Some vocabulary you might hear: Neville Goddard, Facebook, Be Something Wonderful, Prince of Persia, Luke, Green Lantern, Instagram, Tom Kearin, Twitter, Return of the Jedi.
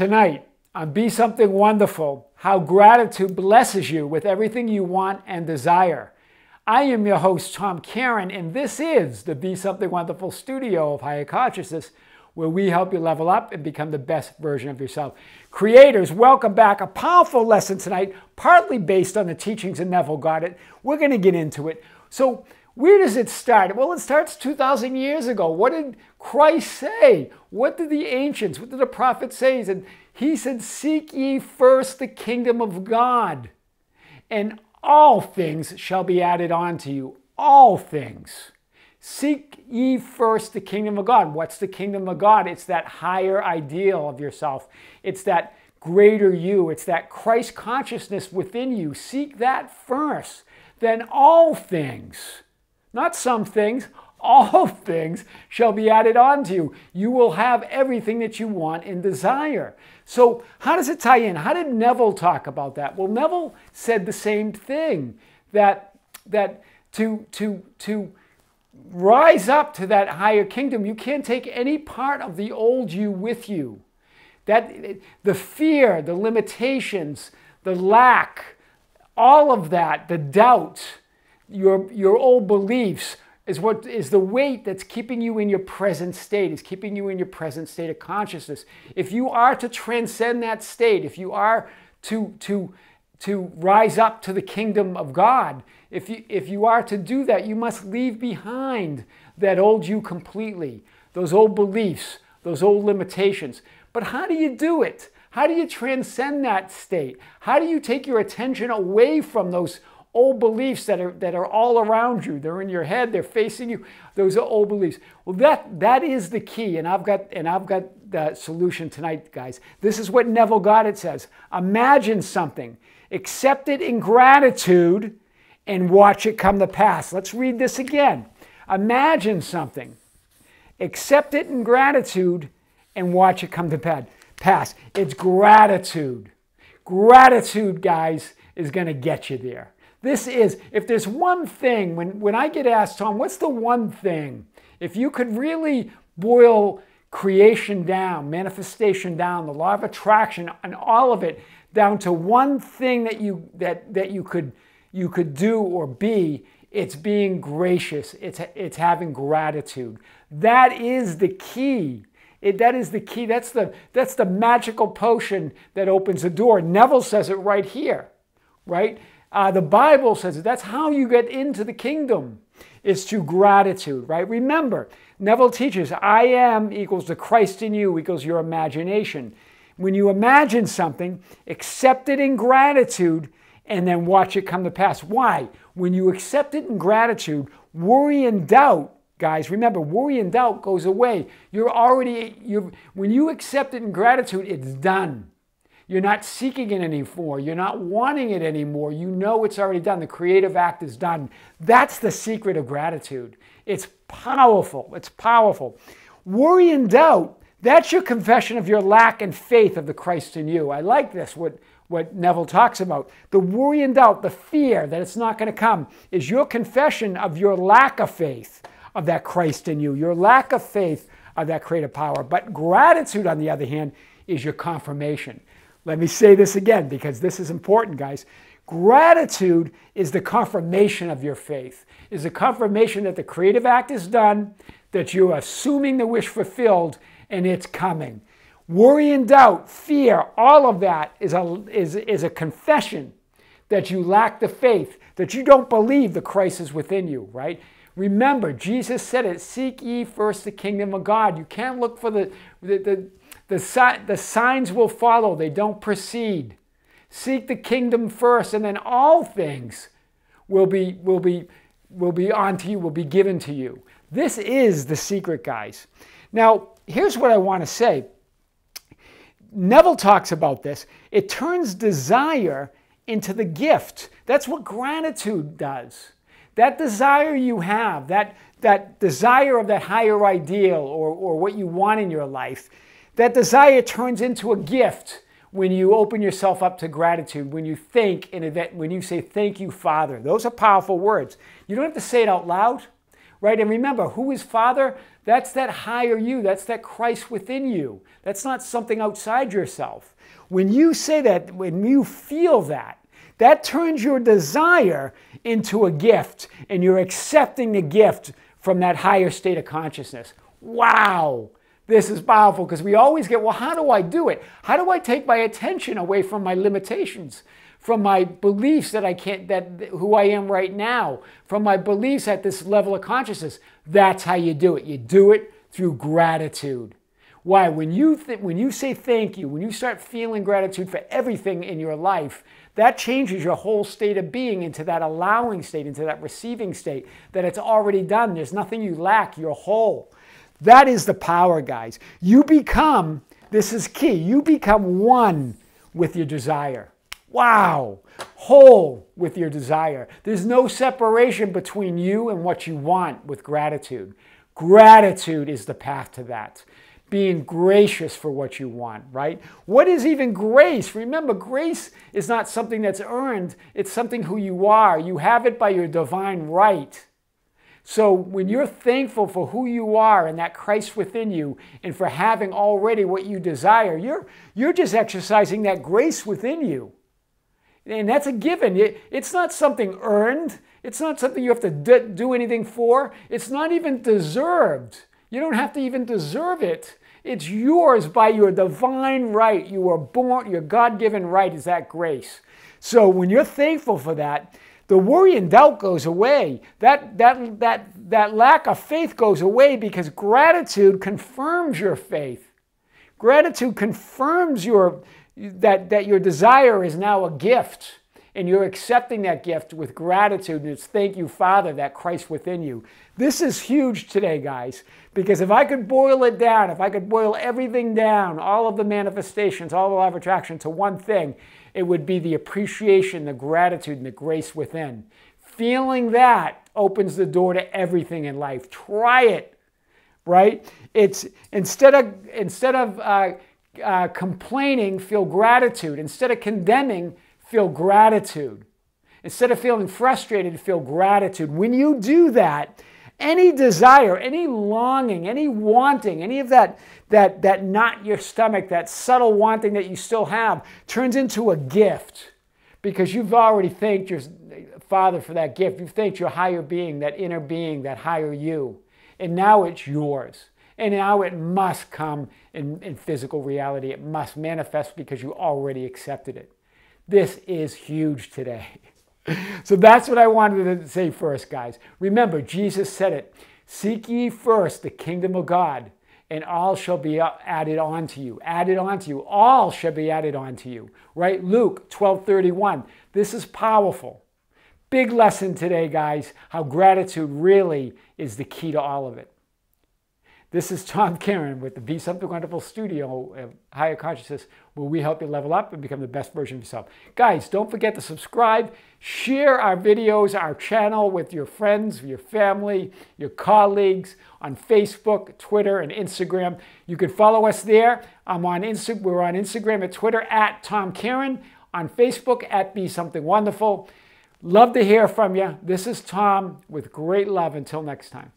Tonight on Be Something Wonderful, how gratitude blesses you with everything you want and desire. I am your host, Tom Kearin, and this is the Be Something Wonderful studio of Higher Consciousness, where we help you level up and become the best version of yourself. Creators, welcome back. A powerful lesson tonight, partly based on the teachings of Neville Goddard. We're going to get into it. So where does it start? Well, it starts 2,000 years ago. What did Christ say? What did the ancients, what did the prophets say? And he said, seek ye first the kingdom of God, and all things shall be added unto you. All things. Seek ye first the kingdom of God. What's the kingdom of God? It's that higher ideal of yourself. It's that greater you. It's that Christ consciousness within you. Seek that first. Then all things, not some things, all things shall be added unto you. You will have everything that you want and desire. So how does it tie in? How did Neville talk about that? Well, Neville said the same thing, that to rise up to that higher kingdom, you can't take any part of the old you with you. That the fear, the limitations, the lack, all of that, the doubt, your old beliefs is what is the weight that's keeping you in your present state, is keeping you in your present state of consciousness. If you are to transcend that state, if you are to rise up to the kingdom of God, if you are to do that, you must leave behind that old you completely, those old beliefs, those old limitations. But how do you do it? How do you transcend that state? How do you take your attention away from those old beliefs that are all around you? They're in your head, they're facing you. Those are old beliefs. Well, that is the key, and I've got the solution tonight, guys. This is what Neville Goddard says. Imagine something, accept it in gratitude, and watch it come to pass. Let's read this again. Imagine something, accept it in gratitude, and watch it come to pass. It's gratitude. Gratitude, guys, is going to get you there. This is, if there's one thing, when I get asked, Tom, what's the one thing? If you could really boil creation down, manifestation down, the law of attraction and all of it down to one thing that you could do or be, it's being gracious. It's having gratitude. That is the key. That is the key. That's the magical potion that opens the door. Neville says it right here, right? The Bible says it. That's how you get into the kingdom, is through gratitude, right? Remember, Neville teaches I am equals the Christ in you equals your imagination. When you imagine something, accept it in gratitude, and then watch it come to pass. Why? When you accept it in gratitude, worry and doubt, guys, remember, worry and doubt goes away. When you accept it in gratitude, it's done. You're not seeking it anymore. You're not wanting it anymore. You know it's already done. The creative act is done. That's the secret of gratitude. It's powerful. It's powerful. Worry and doubt, that's your confession of your lack and faith of the Christ in you. I like this, what Neville talks about. The worry and doubt, the fear that it's not going to come, is your confession of your lack of faith of that Christ in you, your lack of faith of that creative power. But gratitude, on the other hand, is your confirmation. Let me say this again, because this is important, guys. Gratitude is the confirmation of your faith, is the confirmation that the creative act is done, that you're assuming the wish fulfilled, and it's coming. Worry and doubt, fear, all of that is a confession that you lack the faith, that you don't believe the Christ is within you, right? Remember, Jesus said it, seek ye first the kingdom of God. You can't look for the signs will follow, they don't precede. Seek the kingdom first, and then all things will be onto you, will be given to you. This is the secret, guys. Now, here's what I want to say. Neville talks about this. It turns desire into the gift. That's what gratitude does. That desire you have, that desire of that higher ideal or what you want in your life, that desire turns into a gift when you open yourself up to gratitude, when you think in event, when you say, thank you, Father. Those are powerful words. You don't have to say it out loud, right? And remember, who is Father? That's that higher you. That's that Christ within you. That's not something outside yourself. When you say that, when you feel that, that turns your desire into a gift, and you're accepting the gift from that higher state of consciousness. Wow! This is powerful, because we always get, well, how do I do it? How do I take my attention away from my limitations, from my beliefs that I can't, that who I am right now, from my beliefs at this level of consciousness? That's how you do it. You do it through gratitude. Why? When you say thank you, when you start feeling gratitude for everything in your life, that changes your whole state of being into that allowing state, into that receiving state, that it's already done. There's nothing you lack. You're whole. That is the power, guys. You become, this is key, you become one with your desire. Wow! Whole with your desire. There's no separation between you and what you want with gratitude. Gratitude is the path to that. Being gracious for what you want, right? What is even grace? Remember, grace is not something that's earned. It's something who you are. You have it by your divine right. So when you're thankful for who you are and that Christ within you, and for having already what you desire, you're just exercising that grace within you. And that's a given. It's not something earned. It's not something you have to do anything for. It's not even deserved. You don't have to even deserve it. It's yours by your divine right. You were born, your God-given right is that grace. So when you're thankful for that, the worry and doubt goes away. That lack of faith goes away, because gratitude confirms your faith. Gratitude confirms that your desire is now a gift, and you're accepting that gift with gratitude, and it's thank you, Father, that Christ within you. This is huge today, guys, because if I could boil it down, if I could boil everything down, all of the manifestations, all the law of attraction to one thing, it would be the appreciation, the gratitude, and the grace within. Feeling that opens the door to everything in life. Try it, right? It's instead of complaining, feel gratitude. Instead of condemning, feel gratitude. Instead of feeling frustrated, feel gratitude. When you do that, any desire, any longing, any wanting, any of that knot in your stomach, that subtle wanting that you still have, turns into a gift, because you've already thanked your Father for that gift. You've thanked your higher being, that inner being, that higher you. And now it's yours. And now it must come in physical reality. It must manifest, because you already accepted it. This is huge today. So that's what I wanted to say first, guys. Remember, Jesus said it. Seek ye first the kingdom of God, and all shall be added on to you. Added on to you. All shall be added on to you. Right? Luke 12:31. This is powerful. Big lesson today, guys, how gratitude really is the key to all of it. This is Tom Kearin with the Be Something Wonderful Studio of Higher Consciousness, where we help you level up and become the best version of yourself. Guys, don't forget to subscribe, share our videos, our channel with your friends, your family, your colleagues on Facebook, Twitter, and Instagram. You can follow us there. We're on Instagram and Twitter at Tom Kearin, on Facebook at Be Something Wonderful. Love to hear from you. This is Tom with great love. Until next time.